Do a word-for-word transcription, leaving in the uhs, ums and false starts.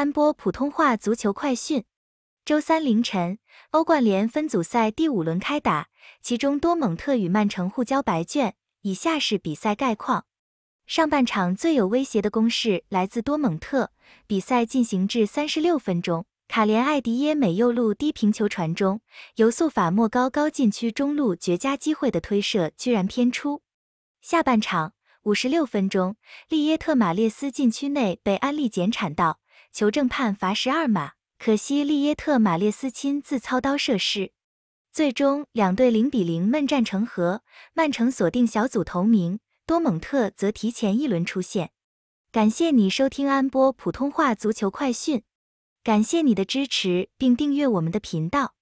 安播普通话足球快讯。周三凌晨，欧冠联分组赛第五轮开打，其中多蒙特与曼城互交白卷。以下是比赛概况：上半场最有威胁的攻势来自多蒙特，比赛进行至三十六分钟，卡连艾迪耶美右路低平球传中，由素法莫高高禁区中路绝佳机会的推射居然偏出。下半场五十六分钟，利耶特马列斯禁区内被安利简铲到，球证判罚十二码，可惜利耶特马列斯亲自操刀射失。最终两队零比零闷战成和，曼城锁定小组头名，多蒙特则提前一轮出线。感谢你收听安播普通话足球快讯，感谢你的支持并订阅我们的频道。